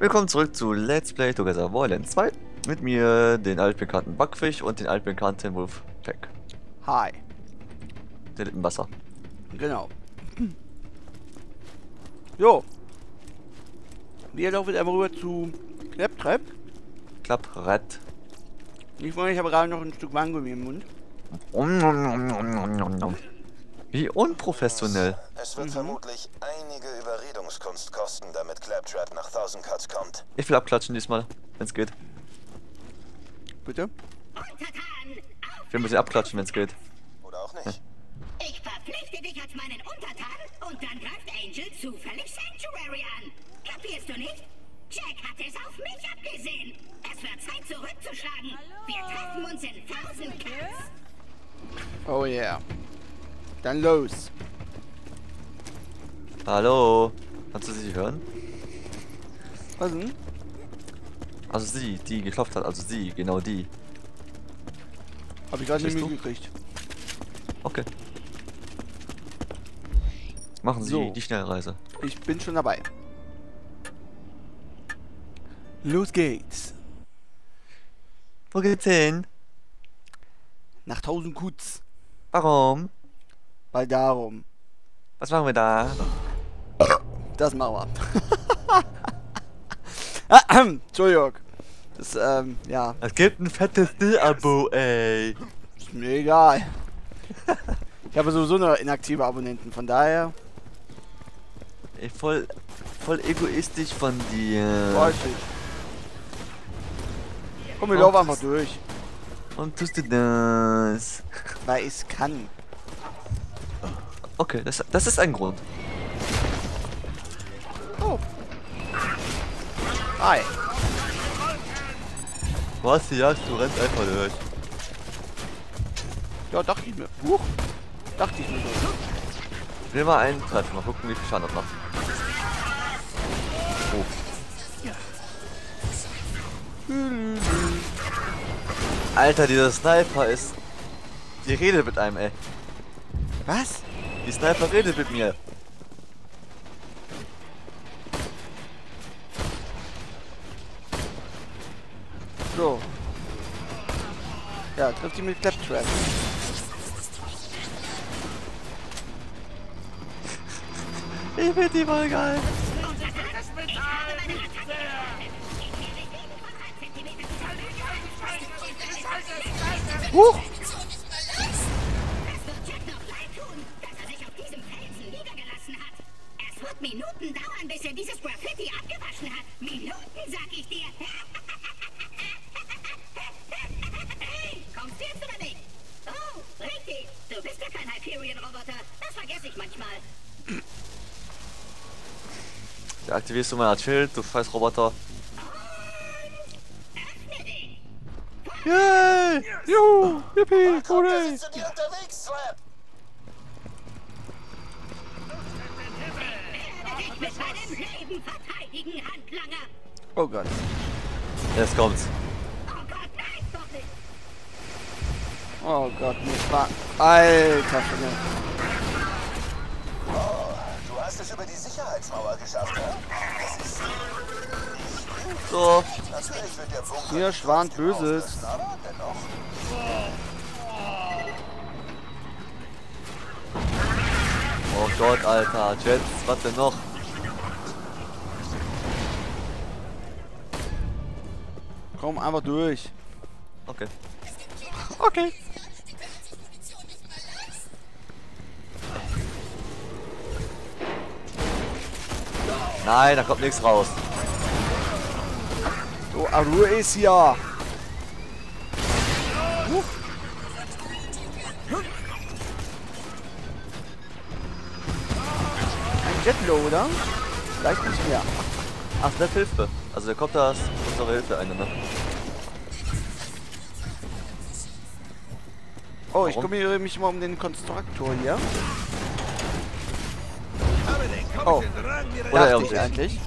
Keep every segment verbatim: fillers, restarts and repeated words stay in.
Willkommen zurück zu Let's Play Together Borderlands zwei. Mit mir den altbekannten Backfisch und den altbekannten Wolfpakk. Hi. Der liegt im Wasser. Genau. Jo. Wir laufen jetzt einmal rüber zu Claptrap. Claptrap. Ich wollte, ich habe gerade noch ein Stück Mango im Mund. Wie unprofessionell. Es wird mhm. vermutlich einige Überredungskunst kosten, damit Claptrap nach tausend Cuts kommt. Ich will abklatschen diesmal, wenn es geht. Bitte? Ich will ein bisschen abklatschen, wenn es geht. Oder auch nicht. Ja. Ich verpflichte dich als meinen Untertan und dann greift Angel zufällig Sanctuary an. Kapierst du nicht? Jack hat es auf mich abgesehen. Es wird Zeit zurückzuschlagen. Hallo. Wir treffen uns in tausend Cuts. Oh yeah. Dann los. Hallo. Kannst du sie hören? Was denn? Also sie, die geklopft hat. Also sie, genau die. Hab ich gerade nicht mitgekriegt. Okay. Machen Sie so die Schnellreise. Ich bin schon dabei. Los geht's. Wo geht's hin? Nach tausend Cuts. Warum? Weil darum. Was machen wir da? Das machen wir. Entschuldigung. Das, ähm, ja. Es gibt ein fettes D-Abo, ey. Ist mir egal. Ich habe sowieso nur inaktive Abonnenten, von daher. Ey, voll, voll egoistisch von dir. Weiß ich. Komm, wir laufen einfach durch. Warum tust du das? Weil ich kann. Okay, das, das ist ein Grund. Oh. Hi. Du hast die Jagd, du rennst einfach durch. Ja, dachte ich mir. Huch. Dachte ich mir so. Ich will mal einen treffen, mal gucken, wie viel Schaden das macht. Oh. Alter, dieser Sniper ist... Die redet mit einem, ey. Was? Die Sniper redet mit mir. So. Ja, trifft die mit Claptrap. Ich finde die voll geil. Huch! Minuten dauern, bis er dieses Graffiti abgewaschen hat. Minuten, sag ich dir. Hey, kommst du jetzt oder nicht? Oh, richtig. Du bist ja kein Hyperion-Roboter. Das vergesse ich manchmal. Da aktivierst du mein Schild, du scheiß Roboter. Öffne dich. Yay! Yes. Juhu! Yippie! Hooray! Verteidigen, Handlanger! Oh Gott. Jetzt kommt's. Oh Gott, nein, doch nicht! Oh Gott, nicht wahr. Alter Schwede. Oh, du hast es über die Sicherheitsmauer geschafft, oder? Das ist... So. Natürlich wird der Bunker... Hier schwant Böses. Aber dennoch... Oh Gott, Alter. Jets, was denn noch? Komm einfach durch. Okay. Okay. Nein, da kommt nichts raus. So, Ruhe ist hier. Ein Jetloader? Vielleicht nicht mehr. Ach, das hilft mir. Also der kommt da ist unsere Hilfe eine, ne? Oh, warum? Ich kümmere mich mal um den Konstruktor hier. Oh, oder er um dich eigentlich?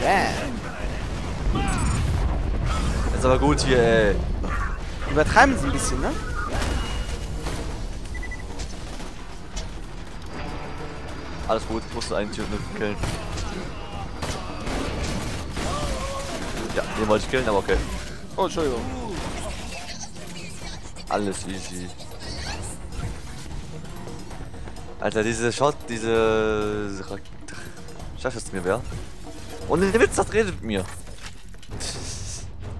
Bam. Ist aber gut hier, ey. Übertreiben sie ein bisschen, ne? Alles gut, ich musste einen Typen killen. Ja, den wollte ich killen, aber okay. Oh, Entschuldigung. Alles easy. Alter, diese Shot, diese... Scheiße, ist mir wer. Und der Witz, das redet mit mir.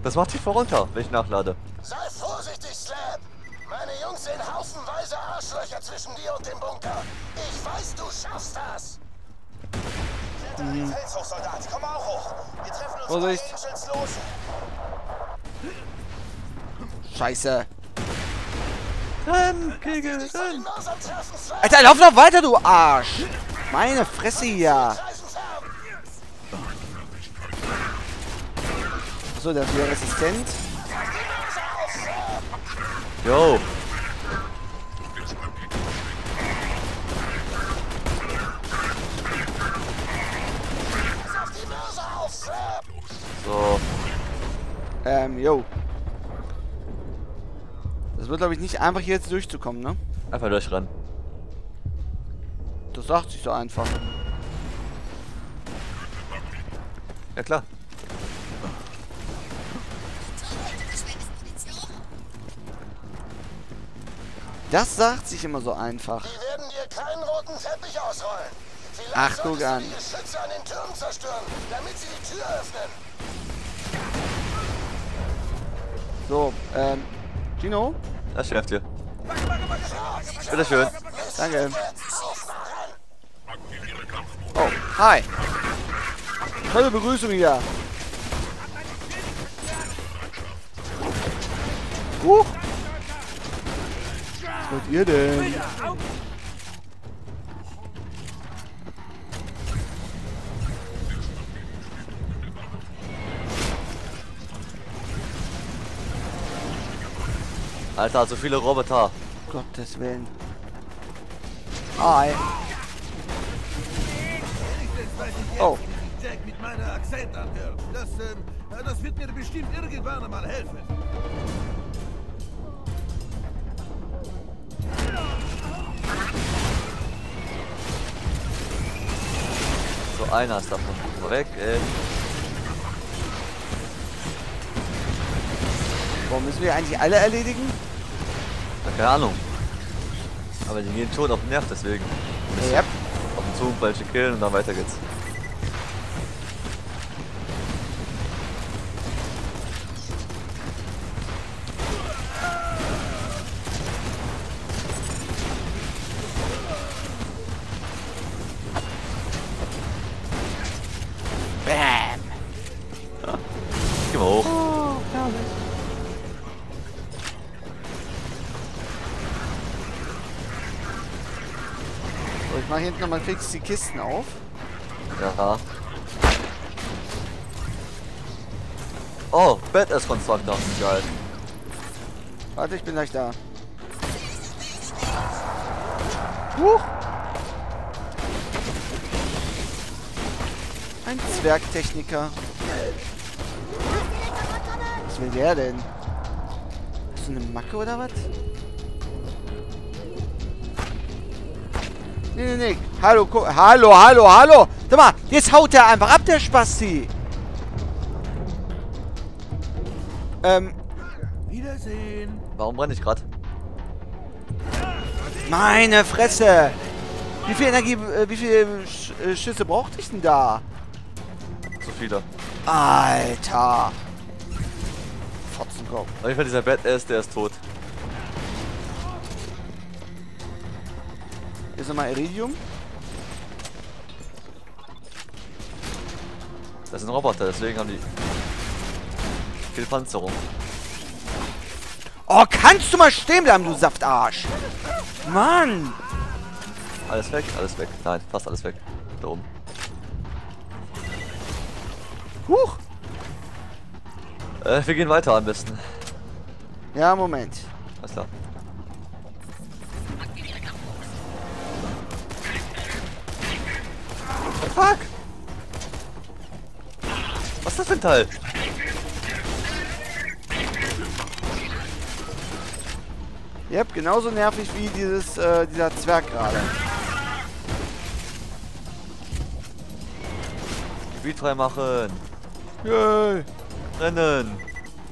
Das macht sich voll runter, wenn ich nachlade. Sei vorsichtig, Slap! Meine Jungs sehen haufenweise Arschlöcher zwischen dir und dem Bunker. Ich weiß, du schaffst das! Kletter den Fels hoch, Soldat. Komm auch hoch. Wir treffen uns bei Angels Loge. Scheiße. Renn, Kegel, renn! Alter, lauf noch weiter, du Arsch! Meine Fresse hier! So, der ist wieder resistent. Yo! So. Ähm, yo. Das wird, glaube ich, nicht einfach hier jetzt durchzukommen, ne? Einfach durchrennen. Das sagt sich so einfach. Ja, klar. Das sagt sich immer so einfach. Die werden dir keinen roten Teppich ausrollen. Vielleicht ach, guck an. Die Geschütze an den Türmen zerstören, damit sie die Tür öffnen. So, ähm, Gino? Das schläft hier. Bitte schön. Danke. Oh, hi. Tolle Begrüßung wieder. Huch. Was wollt ihr denn? Alter, so viele Roboter. Gottes Willen. Hi. Oh. Mit meiner Akzent anhört. Das, ähm, das wird mir bestimmt irgendwann mal helfen. So, einer ist davon weg, ey. Warum müssen wir eigentlich alle erledigen? Ja, keine Ahnung. Aber die gehen schon auf den Nerv, deswegen. Ja, yep. Auf den Zug, welche killen und dann weiter geht's. Hinten nochmal fix die Kisten auf. Ja. Oh, Bett ist von Sonntag. Geil. Warte, ich bin gleich da. Huch! Ein Zwergtechniker. Was will der denn? Ist das eine Macke oder was? Nee, nee, nee. Hallo, hallo, hallo, hallo. Sag mal, jetzt haut er einfach ab, der Spasti. Ähm. Wiedersehen. Warum brenne ich gerade? Meine Fresse. Wie viel Energie, äh, wie viele Sch äh, Schüsse brauchte ich denn da? So viele. Alter. Fotzenkopf. Auf jeden Fall dieser Badass, der ist tot. Ist nochmal Iridium. Das sind Roboter, deswegen haben die viel Panzerung. Oh, kannst du mal stehen bleiben, du Saftarsch! Mann! Alles weg, alles weg. Nein, fast alles weg. Da oben. Huch! Äh, wir gehen weiter am besten. Ja, Moment. Alles klar. Fuck! Was ist das für ein Teil? Yep, genauso nervig wie dieses, äh, dieser Zwerg gerade. Spielfrei machen. Yay. Rennen.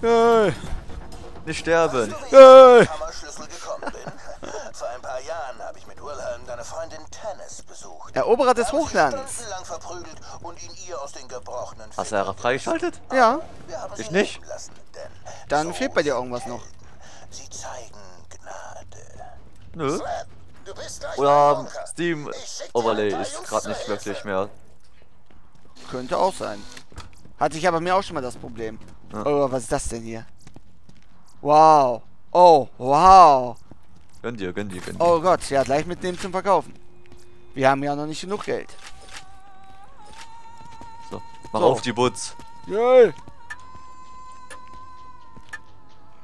Yay. Nicht sterben. Yay. Vor ein paar Jahren habe ich mit Wilhelm deine Freundin Tennis besucht. Eroberer des Hochlands. Hast du Ära freigeschaltet? Ja. Ich nicht. Dann fehlt bei dir irgendwas noch. Sie zeigen Gnade. Nö. Oder Steam Overlay ist gerade nicht wirklich mehr. Könnte auch sein. Hatte ich aber mir auch schon mal das Problem. Ja. Oh, was ist das denn hier? Wow. Oh, wow. Gönn dir, gönn dir, gönn dir. Oh Gott, ja, gleich mitnehmen zum Verkaufen. Wir haben ja noch nicht genug Geld. So, mach so. Auf die Butz. Yay.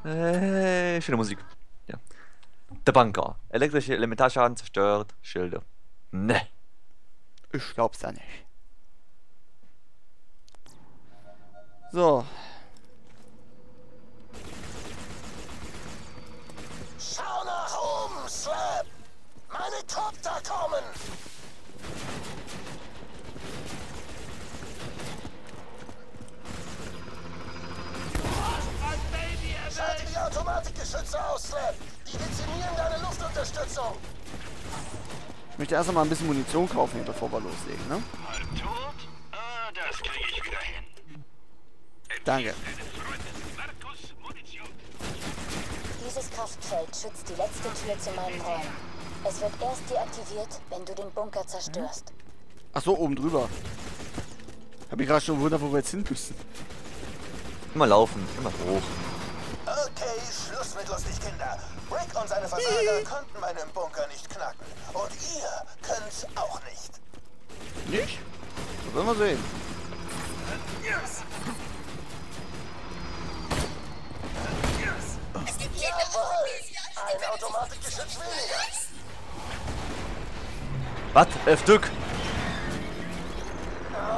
Hey, schöne Musik. Ja. Der Banker. Elektrische Elementarschaden zerstört Schilde. Ne. Ich glaub's ja nicht. So. Schau nach oben, Slap! Meine Kopter kommen! Schalte die Automatikgeschütze aus, Slap! Die dezimieren deine Luftunterstützung! Ich möchte erst noch mal ein bisschen Munition kaufen, bevor wir loslegen, ne? Halb tot? Ah, das kriege ich wieder hin. Danke. Dieses Kraftfeld schützt die letzte Tür zu meinem Raum. Es wird erst deaktiviert, wenn du den Bunker zerstörst. Ach so, oben drüber. Hab ich gerade schon gewundert, wo wir jetzt hin müssen. Immer laufen, immer hoch. Okay, Schluss mit lustig, Kinder. Rick und seine Versager konnten meinen Bunker nicht knacken. Und ihr könnt's auch nicht. Nicht? Das werden wir sehen. Yes. Ein Automatikgeschütz weniger. Was? Elf Stück?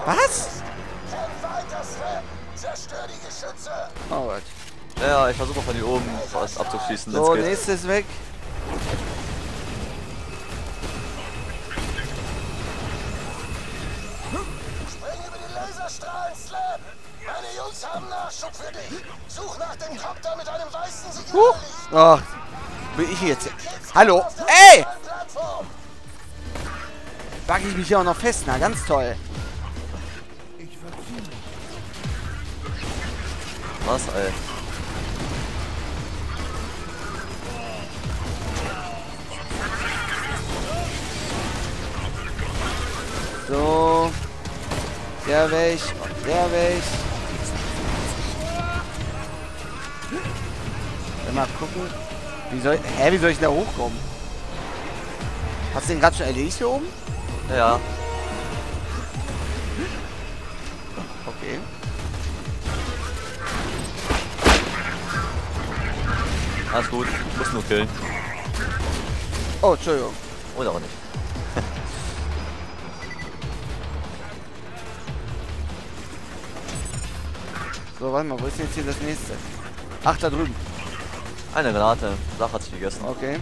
Was? Zerstör die Geschütze. Oh Gott. Ja, ich versuche von hier oben was abzuschießen. So, nächstes weg. Spring über die Laserstrahlen, Slap. Meine Jungs haben Nachschub für dich. Such nach dem Kopter mit einem weißen Signal. Ach. Uh. Oh. Bin ich jetzt? Hallo? Ey! Backe ich mich hier auch noch fest? Na, ganz toll. Was, ey? So. Der weg. Der weg. Mal gucken. Wie soll, hä, wie soll ich da hochkommen? Hast du den gerade schon erledigt hier oben? Ja. Okay. Alles gut, ich muss nur killen. Oh, Entschuldigung. Oder auch nicht. So, warte mal, wo ist denn jetzt hier das nächste? Ach, da drüben. Eine Granate. Sache hat sich gegessen. Okay.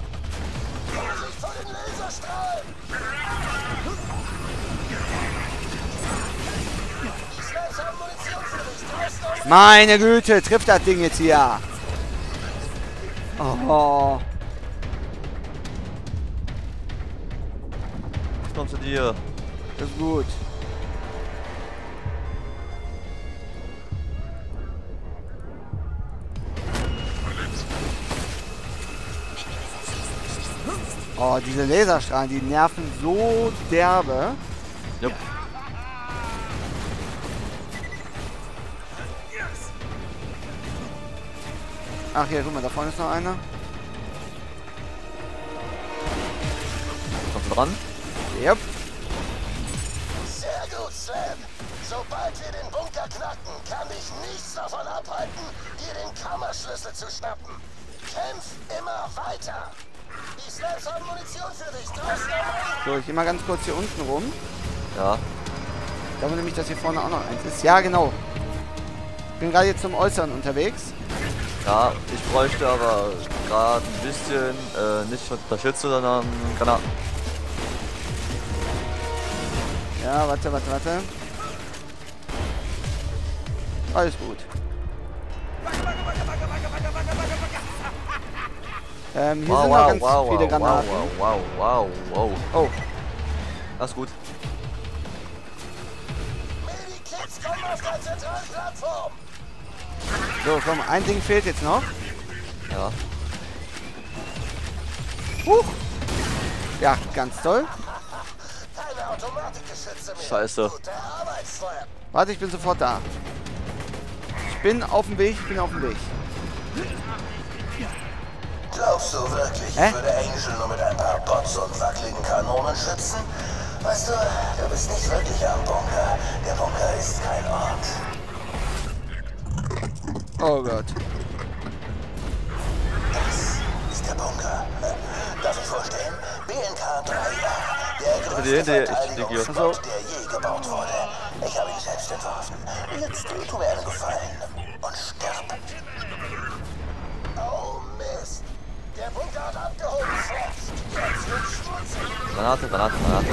Meine Güte, trifft das Ding jetzt hier. Oh. Ich komm zu dir. Das ist gut. Oh, diese Laserstrahlen, die nerven so derbe. Yep. Ach, hier, guck mal, da vorne ist noch einer. Kommst du dran? Yep. Sehr gut, Slam. Sobald wir den Bunker knacken, kann dich nichts davon abhalten, dir den Kammerschlüssel zu schnappen. Kämpf immer weiter. Die Snaps haben Munition für dich. So, ich geh mal ganz kurz hier unten rum. Ja. Ich glaube nämlich, dass hier vorne auch noch eins ist. Ja, genau. Ich bin gerade jetzt zum Äußeren unterwegs. Ja, ich bräuchte aber gerade ein bisschen, äh, nicht Unterstützung, sondern Granaten. Ja, warte, warte, warte. Alles gut. Ähm, hier wow, sind wow, noch ganz wow, viele wow, Granaten. Wow, wow, wow, wow. Oh. Das ist gut. Medikits kommen auf der zentralen Plattform. So, komm, ein Ding fehlt jetzt noch. Ja. Huch. Ja, ganz toll. Keine Automatikgeschütze mehr. Scheiße. Warte, ich bin sofort da. Ich bin auf dem Weg, ich bin auf dem Weg. Glaubst du wirklich, ich würde Angel nur mit ein paar Bots und wackeligen Kanonen schützen? Weißt du, du bist nicht wirklich am Bunker. Der Bunker ist kein Ort. Oh Gott. Das ist der Bunker. Darf ich vorstellen? B N K drei, der größte Verteidigungsbot, der je gebaut wurde. Ich habe ihn selbst entworfen. Jetzt tu mir einen Gefallen und stirb. Oh Mist. Der Bunker hat abgehoben. Jetzt wird's schmutzig. Granate, Granate, Granate.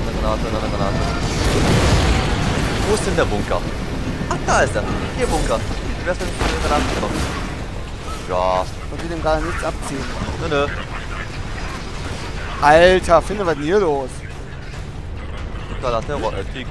Eine Granate, eine Granate. Wo ist denn der Bunker? Ach, da ist er. Hier Bunker. Ich wär's mit den Granaten gekommen. Ja. Und wir dem gerade nichts abziehen. Nö, nö. Alter, finde was denn hier los? Da lass der Rotter kriegen.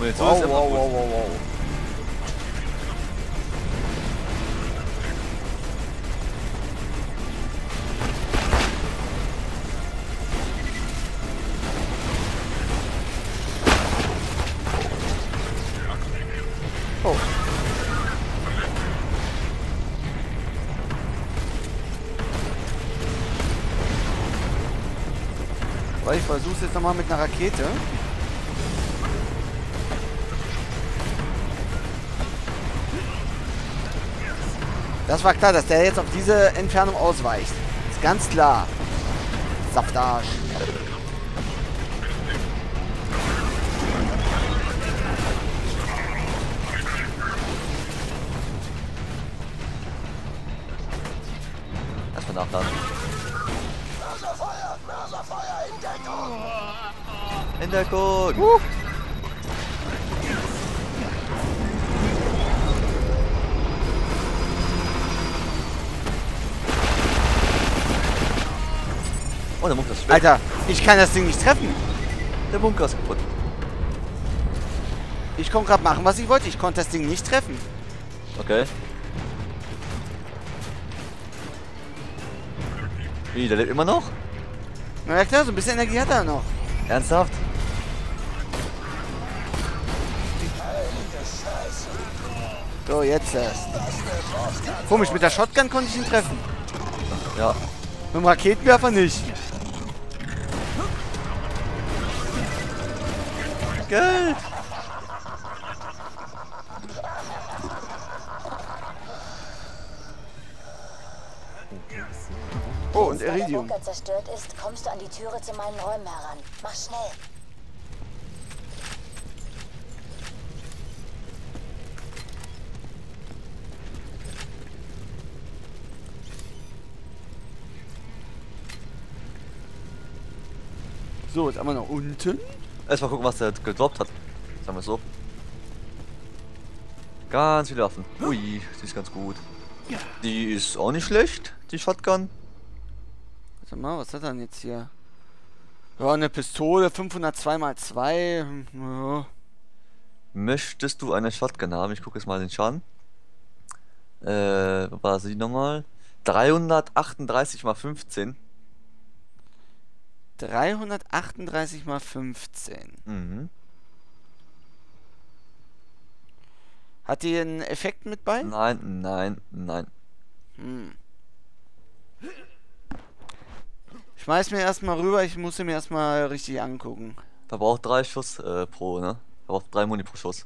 Wow, wow, wow, wow, wow. Oh. Weil ich versuch's jetzt nochmal mit einer Rakete. Das war klar, dass der jetzt auf diese Entfernung ausweicht. Ist ganz klar. Saftarsch. Erstmal nachladen. Mörserfeuer! Mörserfeuer! In Deckung! In Deckung! Uh. Oh, der Bunker ist spät. Alter, ich kann das Ding nicht treffen. Der Bunker ist kaputt. Ich konnte gerade machen, was ich wollte. Ich konnte das Ding nicht treffen. Okay. Wie, der lebt immer noch? Na ja klar, so ein bisschen Energie hat er noch. Ernsthaft? So, jetzt erst. Komisch, mit der Shotgun konnte ich ihn treffen. Ja. Mit dem Raketenwerfer nicht. Geld! Oh, und Iridium. Wenn der Bunker zerstört ist, kommst du an die Türe zu meinen Räumen heran. Mach schnell. So, jetzt einmal nach unten. Erstmal gucken, was der gedroppt hat. Sagen wir es so. Ganz viele Waffen. Ui, die ist ganz gut. Die ist auch nicht schlecht, die Shotgun. Warte mal, was hat er denn jetzt hier? Ja, eine Pistole, fünfhundertzwei mal zwei. Ja. Möchtest du eine Shotgun haben? Ich gucke jetzt mal den Schaden. Äh, war sie nochmal? dreihundertachtunddreißig mal fünfzehn. dreihundertachtunddreißig mal fünfzehn. Mhm. Hat die einen Effekt mit bei? Nein, nein, nein. Hm. Schmeiß mir erstmal rüber, ich muss sie mir erstmal richtig angucken. Verbraucht drei Schuss äh, pro, ne? Verbraucht drei Muni pro Schuss.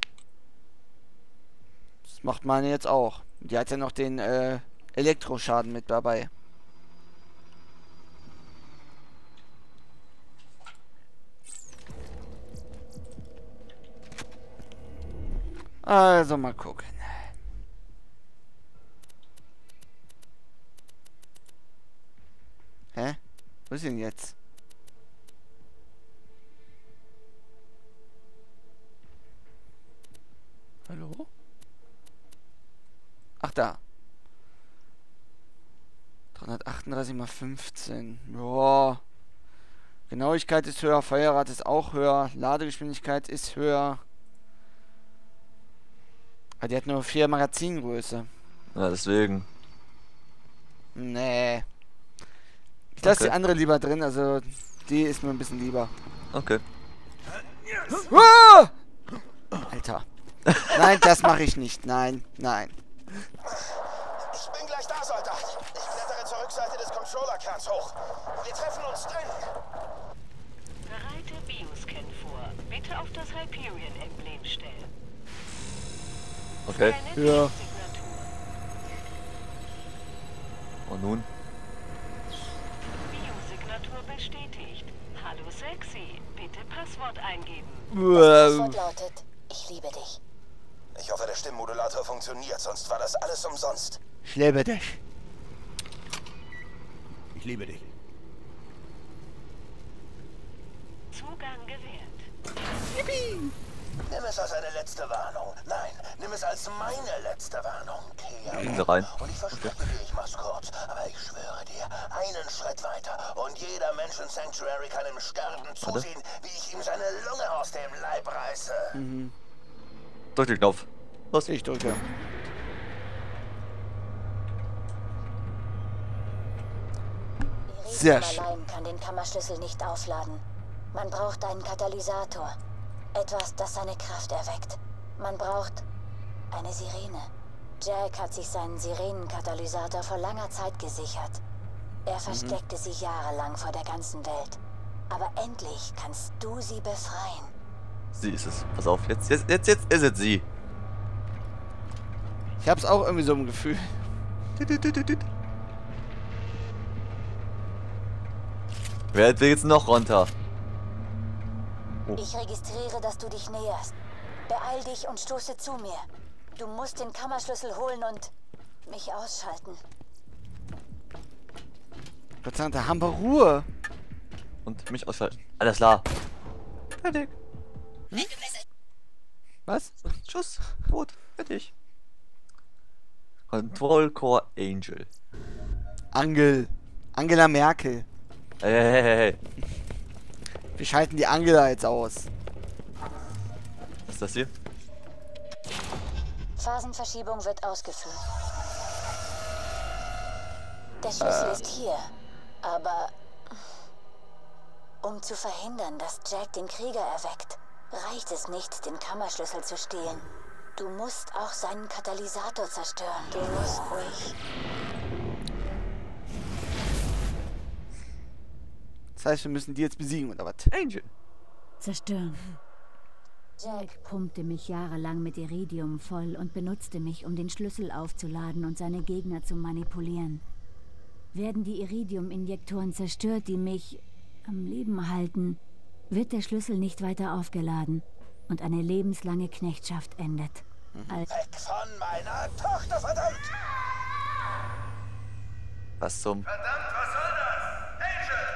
Das macht meine jetzt auch. Die hat ja noch den äh, Elektroschaden mit dabei. Also mal gucken. Hä? Wo ist denn jetzt? Hallo? Ach da. dreihundertachtunddreißig mal fünfzehn. Joa. Genauigkeit ist höher, Feuerrate ist auch höher, Ladegeschwindigkeit ist höher. Aber die hat nur vier Magazingröße. Ja, deswegen. Nee. Ich lasse okay. die andere lieber drin, also die ist mir ein bisschen lieber. Okay. Ah! Alter. Nein, das mache ich nicht. Nein, nein. Ich bin gleich da, Soldat. Ich blättere zur Rückseite des Controllerkerns hoch. Wir treffen uns drin. Bereite Bioscan vor. Bitte auf das Hyperion-Emblem stellen. Okay. Ja. Und nun? Biosignatur bestätigt. Hallo Sexy. Bitte Passwort eingeben. Das Passwort lautet: Ich liebe dich. Ich hoffe, der Stimmmodulator funktioniert, sonst war das alles umsonst. Ich liebe dich. Ich liebe dich. Zugang gewährt. Yippie. Nimm es als eine letzte Warnung. Nein, nimm es als meine letzte Warnung. Gehen Sie rein. Und ich verspreche okay. dir, ich mach's kurz, aber ich schwöre dir, einen Schritt weiter. Und jeder Mensch in Sanctuary kann im Sterben zusehen, wie ich ihm seine Lunge aus dem Leib reiße. Mhm. Drück den Knopf. Was? Ich drücke. Sehr schön. Allein kann den Kammerschlüssel nicht aufladen. Man braucht einen Katalysator. Etwas, das seine Kraft erweckt. Man braucht eine Sirene. Jack hat sich seinen Sirenenkatalysator vor langer Zeit gesichert. Er versteckte mhm. sie jahrelang vor der ganzen Welt. Aber endlich kannst du sie befreien. Sie ist es. Pass auf, jetzt, jetzt, jetzt, jetzt ist es sie. Ich hab's auch irgendwie so im Gefühl. Wer will jetzt noch runter? Oh. Ich registriere, dass du dich näherst. Beeil dich und stoße zu mir. Du musst den Kammerschlüssel holen und mich ausschalten. Gott sei Dank, da haben wir Ruhe. Und mich ausschalten. Alles klar. Fertig. Hm? Was? Schuss. Rot. Fertig. Control Core Angel. Angel. Angela Merkel. Hey, hey, hey, hey. Wir schalten die Angela jetzt aus. Was ist das hier? Phasenverschiebung wird ausgeführt. Der Schlüssel äh. ist hier. Aber... Um zu verhindern, dass Jack den Krieger erweckt, reicht es nicht, den Kammerschlüssel zu stehlen. Du musst auch seinen Katalysator zerstören. Du musst mich... Das heißt, wir müssen die jetzt besiegen, oder was? Angel! Zerstören. Jack pumpte mich jahrelang mit Iridium voll und benutzte mich, um den Schlüssel aufzuladen und seine Gegner zu manipulieren. Werden die Iridium-Injektoren zerstört, die mich am Leben halten, wird der Schlüssel nicht weiter aufgeladen und eine lebenslange Knechtschaft endet. Mhm. Weg von meiner Tochter, verdammt! Was zum... Verdammt, was soll das? Angel!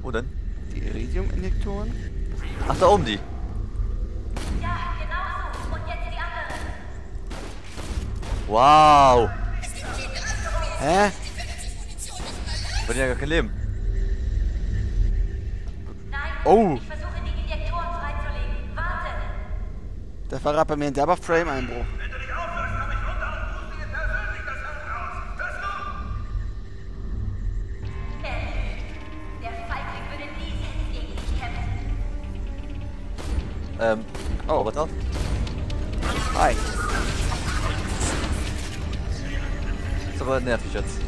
Wo denn? Die Iridium-Injektoren? Ach, da oben die. Ja, genau so. Und jetzt die andere. Wow. Hä? Ich würde ja gar kein Leben. Nein, oh. Ich versuche die Injektoren freizulegen. Warte. Da verrat bei mir ein derber Frame-Einbruch. Wenn du dich aufhörst, komm ich runter und puste dir persönlich das Hand raus. Hörst du? Ähm, oh, Roboter. Hi. Ist aber nervig jetzt.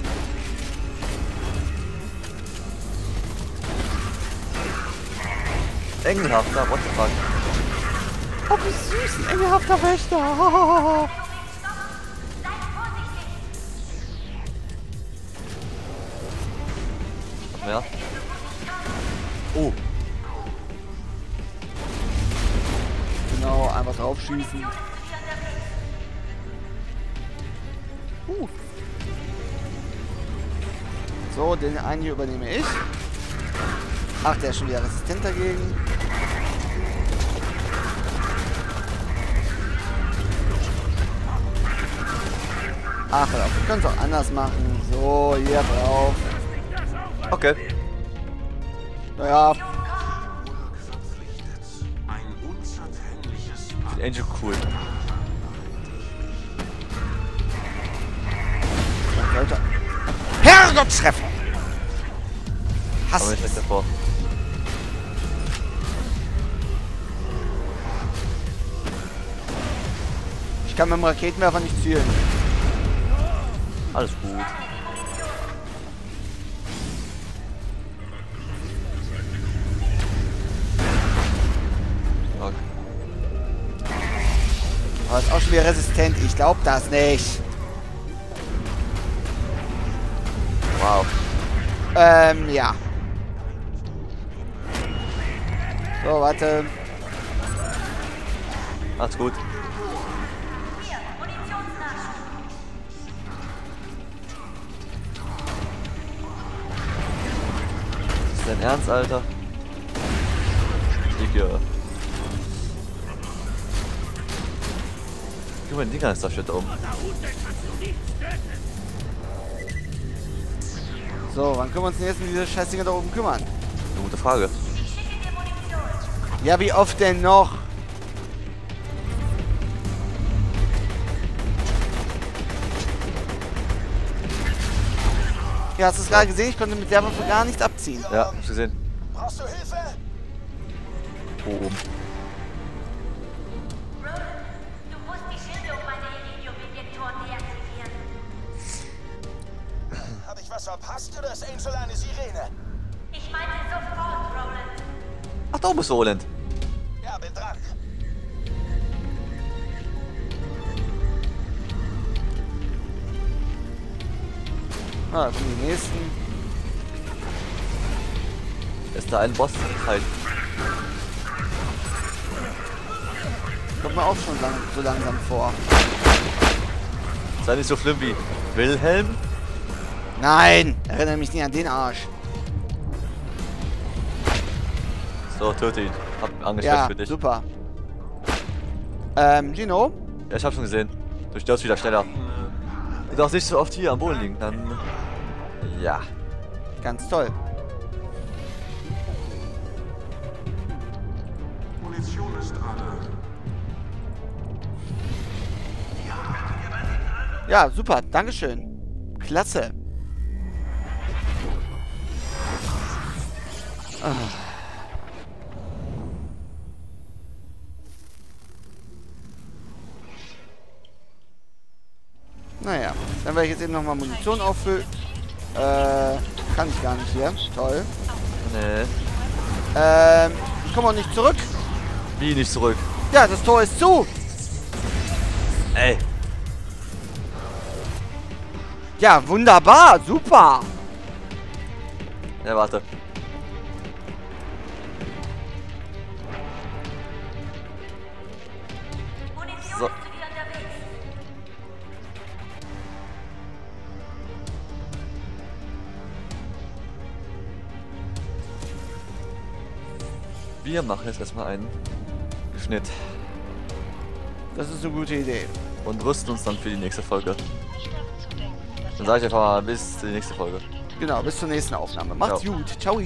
Engelhafter, what the fuck. Oh, wie süß, ein engelhafter Wächter. mehr. Oh. Genau, einfach draufschießen. Uh. So, den einen hier übernehme ich. Ach, der ist schon wieder resistent dagegen. Ach, wir können es auch anders machen. So, hier drauf. Okay. Naja. Angel cool. Herrgottstreffer! Hass! Aber ich leg davor. Ich kann mit dem Raketenwerfer nicht zielen. Alles gut. Oh, ist auch schon wieder resistent. Ich glaube das nicht. Wow. Ähm, ja. So, warte. Macht's gut. Ist dein Ernst, Alter? Digga. Guck mal, den Dinger ist da schon da oben. So, wann können wir uns denn jetzt um diese Scheißdinger da oben kümmern? Eine gute Frage. Ja, wie oft denn noch? Ja, hast du es gerade gesehen? Ich konnte mit der Waffe gar nichts abziehen. Ja, hab's gesehen. Brauchst du Hilfe? Oh, oben. Verpasst du das, Angel, eine Sirene? Ich meinte sofort, Roland. Ach, da bist du, Roland. Ja, bin dran. Ah, da kommen die nächsten. Ist da ein Boss? Halt. Kommt mir auch schon lang, so langsam vor. Sei nicht so schlimm wie Wilhelm. Nein! Erinnere mich nicht an den Arsch. So, töte ihn. Hab angestellt ja, für dich. Super. Ähm, Gino? Ja, ich hab schon gesehen. Du stirbst wieder schneller. Du darfst nicht so oft hier am Boden liegen, dann. Ja. Ganz toll. Munition ist alle. Ja, super. Dankeschön. Klasse. Ah. Naja, dann werde ich jetzt eben nochmal Munition auffüllen. Äh, kann ich gar nicht hier. Toll. Nee. Ähm, ich komme auch nicht zurück. Wie nicht zurück? Ja, das Tor ist zu. Ey. Ja, wunderbar, super. Ja, warte. So. Wir machen jetzt erstmal einen Schnitt. Das ist eine gute Idee. Und rüsten uns dann für die nächste Folge. Dann sage ich einfach mal bis zur nächsten Folge. Genau, bis zur nächsten Aufnahme. Macht's gut. Ciao.